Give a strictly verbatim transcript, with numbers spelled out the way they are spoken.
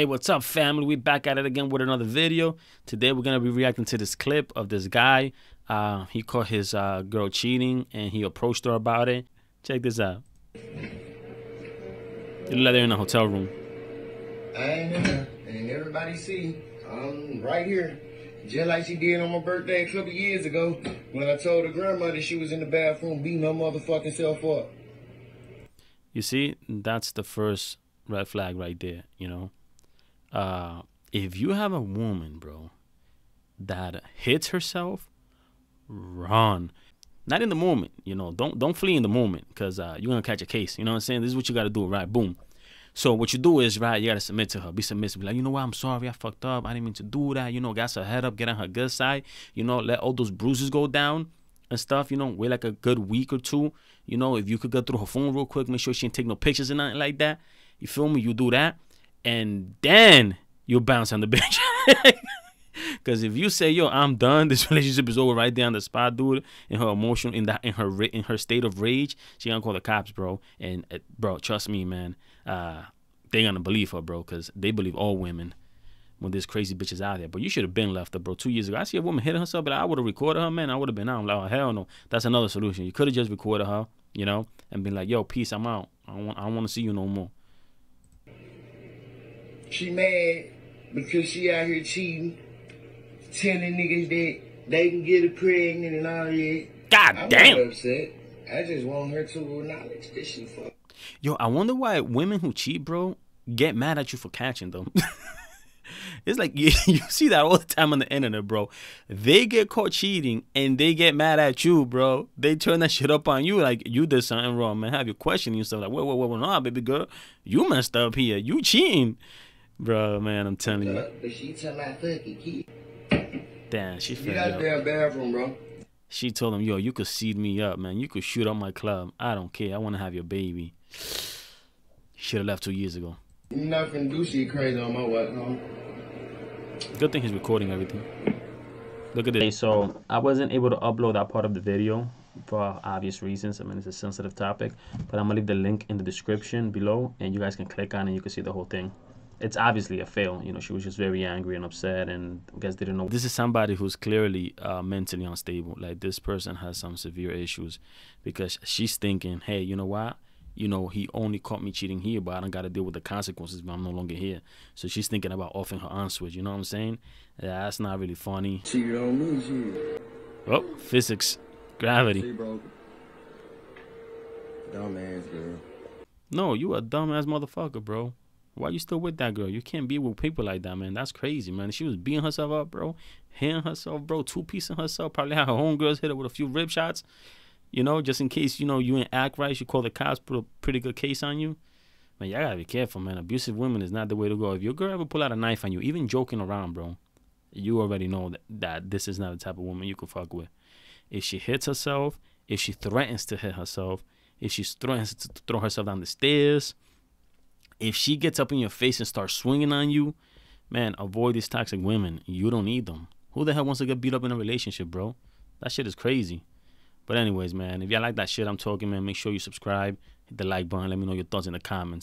Hey, what's up, family? We back at it again with another video. Today we're gonna be reacting to this clip of this guy. Uh, he caught his uh, girl cheating and he approached her about it. Check this out. They look like they're in a hotel room. I ain't there, and everybody see I'm right here, just like she did on my birthday a couple of years ago when I told her grandmother she was in the bathroom beating her motherfucking self up. You see, that's the first red flag right there. You know. Uh, if you have a woman, bro, that hits herself, run. Not in the moment, you know. Don't don't flee in the moment, because uh, you're gonna catch a case. You know what I'm saying? This is what you gotta do, right? Boom. So what you do is, right, you gotta submit to her. Be submissive. Be like, you know what? I'm sorry, I fucked up. I didn't mean to do that. You know, got her head up, get on her good side. You know, let all those bruises go down and stuff. You know, wait like a good week or two. You know, if you could get through her phone real quick, make sure she didn't take no pictures and nothing like that. You feel me? You do that. And then you bounce on the bitch. Because if you say, yo, I'm done, this relationship is over right there on the spot, dude, in her emotion, in, the, in, her, in her state of rage, she gonna call the cops, bro. And, uh, bro, trust me, man, uh, they gonna believe her, bro, because they believe all women when there's crazy bitches out there. But you should have been left her, bro, two years ago. I see a woman hitting herself, but I would have recorded her, man. I would have been out. I'm like, oh, hell no. That's another solution. You could have just recorded her, you know, and been like, yo, peace, I'm out. I don't want, I don't want to see you no more. She mad because she out here cheating, telling niggas that they can get her pregnant and all that. God I'm damn! I'm upset. I just want her to acknowledge that she fucked. Yo, I wonder why women who cheat, bro, get mad at you for catching them. It's like you, you see that all the time on the internet, bro. They get caught cheating and they get mad at you, bro. They turn that shit up on you like you did something wrong, man. Have you questioning yourself like, wait, wait, wait, nah, baby girl, you messed up here. You cheating. Bro, man, I'm telling you. But she tell my fucking kid. Damn, she fed up. Damn bathroom, bro. She told him, yo, you could seed me up, man. You could shoot up my club. I don't care. I want to have your baby. Should have left two years ago. Nothing do she crazy on my way home. Good thing he's recording everything. Look at this. Okay, so I wasn't able to upload that part of the video for obvious reasons. I mean, it's a sensitive topic. But I'm going to leave the link in the description below, and you guys can click on it and you can see the whole thing. It's obviously a fail. You know, she was just very angry and upset, and I guess they didn't know. This is somebody who's clearly uh, mentally unstable. Like, this person has some severe issues, because she's thinking, hey, you know what? You know, he only caught me cheating here, but I don't got to deal with the consequences, but I'm no longer here. So she's thinking about offing her on switch. You know what I'm saying? Yeah, that's not really funny. Cheat on me, cheat. Oh, physics, gravity. She broke. Dumbass girl. No, you a dumbass motherfucker, bro. Why you still with that girl? You can't be with people like that, man. That's crazy, man. She was beating herself up, bro. Hitting herself, bro. Two-piecing herself. Probably had her homegirls hit her with a few rib shots. You know, just in case, you know, you didn't act right. You call the cops, put a pretty good case on you. Man, y'all gotta be careful, man. Abusive women is not the way to go. If your girl ever pull out a knife on you, even joking around, bro, you already know that, that this is not the type of woman you could fuck with. If she hits herself, if she threatens to hit herself, if she threatens to throw herself down the stairs, if she gets up in your face and starts swinging on you, man, avoid these toxic women. You don't need them. Who the hell wants to get beat up in a relationship, bro? That shit is crazy. But anyways, man, if y'all like that shit I'm talking, man, make sure you subscribe, hit the like button, let me know your thoughts in the comments.